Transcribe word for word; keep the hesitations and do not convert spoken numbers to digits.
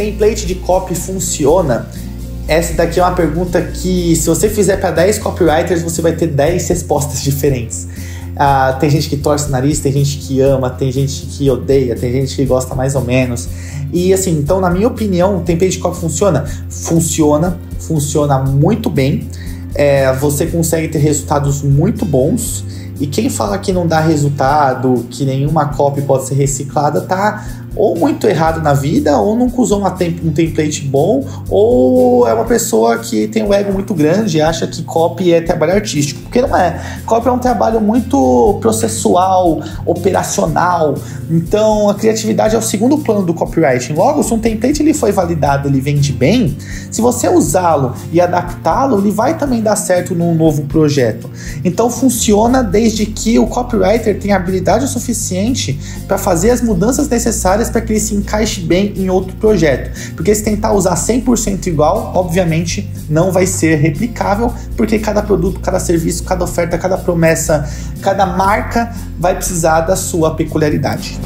template de copy funciona? Essa daqui é uma pergunta que, se você fizer para dez copywriters, você vai ter dez respostas diferentes. Ah, tem gente que torce o nariz, tem gente que ama, tem gente que odeia, tem gente que gosta mais ou menos. E assim, então, na minha opinião, o template de copy funciona? Funciona, funciona muito bem. É, você consegue ter resultados muito bons. E quem fala que não dá resultado, que nenhuma copy pode ser reciclada, tá ou muito errado na vida, ou nunca usou uma temp um template bom, ou é uma pessoa que tem um ego muito grande e acha que copy é trabalho artístico, porque não é. Copy é um trabalho muito processual, operacional, então a criatividade é o segundo plano do copywriting. Logo, se um template ele foi validado, ele vende bem, se você usá-lo e adaptá-lo, ele vai também dar certo num novo projeto. Então funciona desde que o copywriter tenha habilidade o suficiente para fazer as mudanças necessárias para que ele se encaixe bem em outro projeto, porque se tentar usar cem por cento igual, obviamente não vai ser replicável, porque cada produto, cada serviço, cada oferta, cada promessa, cada marca vai precisar da sua peculiaridade.